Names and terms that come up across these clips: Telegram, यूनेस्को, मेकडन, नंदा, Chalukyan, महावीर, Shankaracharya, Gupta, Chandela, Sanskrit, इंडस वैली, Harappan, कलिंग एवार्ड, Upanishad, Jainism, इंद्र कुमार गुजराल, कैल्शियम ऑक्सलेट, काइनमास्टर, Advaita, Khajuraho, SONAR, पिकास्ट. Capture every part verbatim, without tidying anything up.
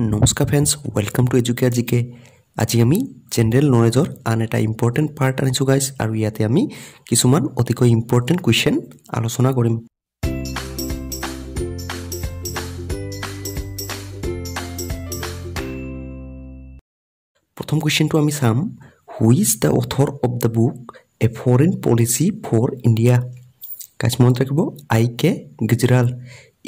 नमस्कार friends, welcome to educare जिके। आज आम जेनेल नलेजर आन एट इम्पर्टेन्ट पार्ट आनीस गाइज और इते आम किसुमान अतिक इम्पर्टेन्ट क्वेश्चन आलोचना करिम। प्रथम क्वेश्चन तो आम साम who is the author of the book a foreign policy for India. Guys मन रख आई के गुजराल,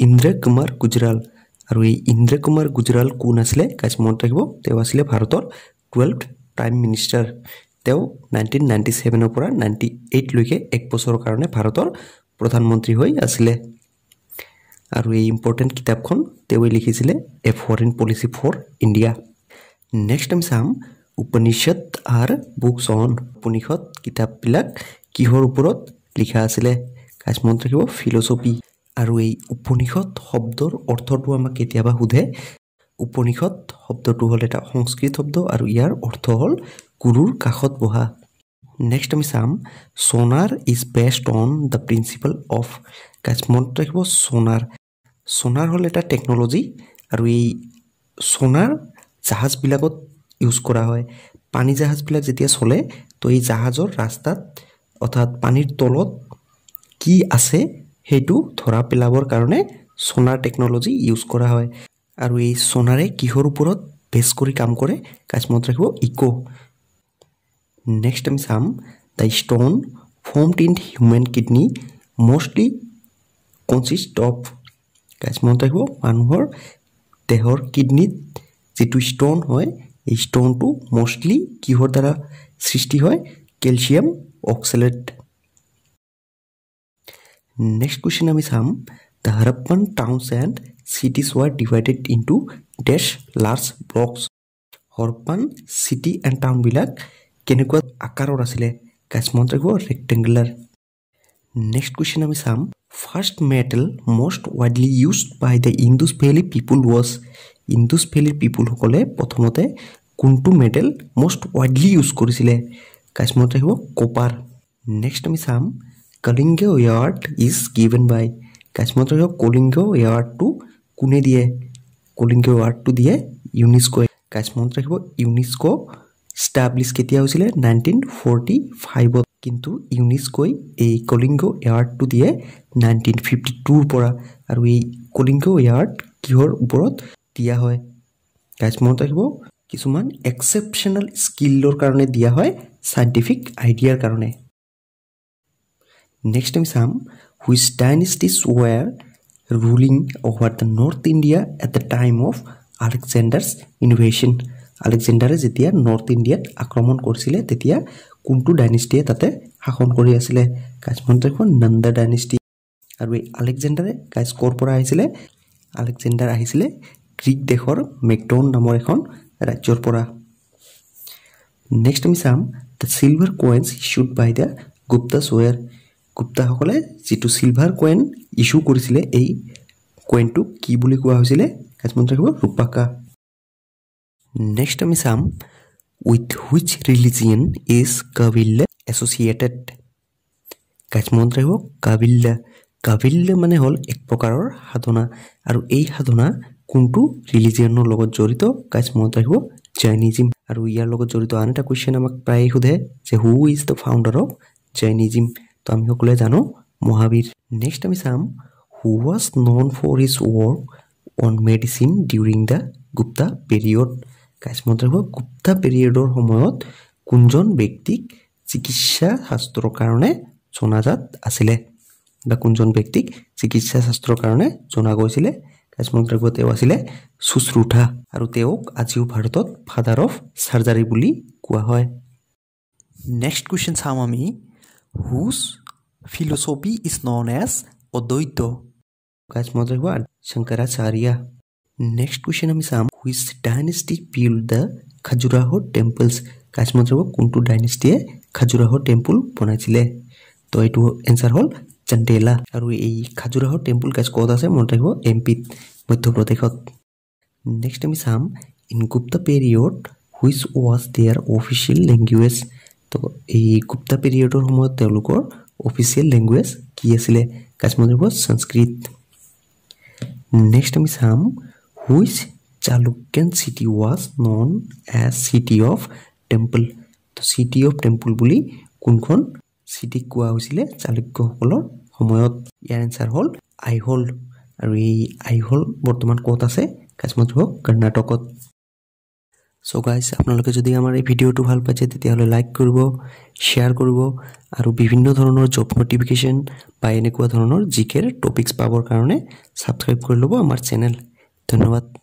इंद्र कुमार गुजराल। और ये इंद्र कुमार गुजराल कौन आसले गाइज मन रखिले भारतर twelfth prime minister. Nineteen ninety सेवेनर पर नाइनटी एट लैके एक बसर कारण भारतर प्रधानमंत्री आसले। और ये इम्पर्टेन्ट किताबखन लिखिले a foreign policy for India. Next आम चाम उपनिषद और बुक्स ऑन। उपनिषद किताबबिलाक किहर ऊपर लिखा आसले गाइज मन रखिले फिलोसफी। और ये उपनिषद शब्दर अर्थ तो आम केतियाबा सोधे। उपनिषद शब्द तो हल एटा संस्कृत शब्द और यार अर्थ हल गुरुर काखत बहा। नेक्स्ट आम चाम sonar is based on the principle of. Guys मन रखिले सोनार। सोनार हल एटा टेक्नोलॉजी और ये सोनार जहाजबिलाकत यूज करा हय। पानी जहाजबिलाक जेतिया चले तो ये जहाजर रास्तात अर्थात पानीर तलत कि आछे हेतु धरा पेलर कारण सोनार टेक्नोलॉजी यूज करा है। और ये सोनारे किहर ऊपर बेस करी काम करे गाइज मन रखिले इको। नेक्स्ट आम चाम the stone formed in human kidney mostly consist of. Guys मन रखिले मानुहर देहर किडनीत जीटू स्टोन है ये स्टोन तो मोस्टली किहर द्वारा सृष्टि है कैल्शियम ऑक्सलेट। नेक्स्ट क्वेश्चन आम चाम the Harappan towns and cities were divided into dash large blocks. Harappan city and town बिलाक केनेकुवा आकारर आसिले गाइज मन रखिले रेक्टेंगुलर। नेक्स्ट क्वेश्चन आम चाम first metal most widely used by the इंडस वैली people was. इंडस वैली people हकले प्रथमते कोनटु मेटल मोस्ट वाइडलि यूज करिसिले guys मन रखिले कपार। नेक्स्ट आम चाम कलिंग एवार्ड is given by. Guys मन रखिले कलिंग एवार्ड तो कोने दिए। कलिंग एवार्ड तो दिए यूनेस्को। गाइज मन रखिले यूनेस्को स्टाब्लिश केतिया होइसिले नाइनटीन फोर्टी फाइव। किंतु यूनेस्को ए कलिंग एवार्ड तो दिए नाइनटीन फिफ्टी टू परा। और ये कलिंग एवार्ड किहर ऊपर दिया है गाइज मन रखिले किसुमान एक्सेप्शनल स्किलर कारण दिया है साइंटिफिक आइडियार कारण। नेक्स्ट आम चाम which dynasties were ruling over the north India at the time of Alexander's invasion. आलेक्जेंडारे जेतिया नर्थ इंडियात आक्रमण करिसिले तेतिया कोनटु डायनेस्टीए ताते शासन करि आसिले गाइज मन रखिले नंदा डायनेस्टी। आरु ए आलेक्जेंडारे गाइज কৰ পৰা আহিছিলে आलेक्जेंडार আহিছিলে ग्रीक देशर मेकडन नाমৰ এখন ৰাজ্যৰ পৰা। नेक्स्ट आम চাম the silver coins issued by the Guptas were. Gupta हकले जितु सिल्वर कয়েন इश्यू करिसिले ए कয়েন तो की बुली कोवा होइसिले गाइज मन रखिले रूपाका। नेक्स्ट आमी साम उइथ हुइच रिलिजियन इज काबिल्ला एसोसिएटेड। गाइज मन रखिले काबिल्ला। काबिल्ला माने हल एक प्रकारोर साधना और ए साधना कोनटु रिलिजियनर লগত জড়িত गाइज मन रखिले जैनिज्म। और इयार লগত জড়িত আন এটা क्वेश्चन आमाक प्राय सोधे जे who is the founder of Jainism. तो आम सकते जानो महावीर। नेक्स्ट आम चाम who was known for his work on medicine during the Gupta period. Guys मन रखिले गुप्ता पीरियडर समयत कोनजन व्यक्तिक चिकित्सा शास्त्र कारणे जनाजात आसिले बा कोनजन व्यक्तिक चिकित्सा शास्त्र कारणे जना गयसिले गाइज मन रखिले तेव आसिले शुश्रूषा। और तेवक आजिओ भारतत फादर अफ सार्जारी बुली कोवा हय। नेक्स्ट क्वेश्चन चाम आमी Whose philosophy is known as Advaita? Guys, mother what? Shankaracharya. Next question ami sam which dynasty built the Khajuraho temples? Guys, mother what? Kuntu dynasty Khajuraho temple banaisile. To etu answer hol Chandela. Aru ei Khajuraho temple guys kod ase mon rakhibo M P Madhya Pradeshot. Next ami sam in Gupta period which was their official language? तो ये गुप्ता पीरियडर समय official language की आसिले guys मन रखिले Sanskrit. Next आम चाम हुइच Chalukyan city was known as city of temple. तो city of temple बोली कौन-कौन city कुआ हुसीले चालुक्य होलो हमयोत यार आंसर होल आइहोल अरे आइहोल बर्तमान कोता से कास्मत हो कर्नाटक। सो गाइस आपने लोग के जो दिया हमारे वीडियो टू हाल पचे तो त्यालो लाइक करो, शेयर करो आरु विभिन्न धरनों जॉब नोटिफिकेशन पायने कुआ धरनों जिकेर टॉपिक्स पावर कारणे सब्सक्राइब कर लो हमारे चैनल। धन्यवाद।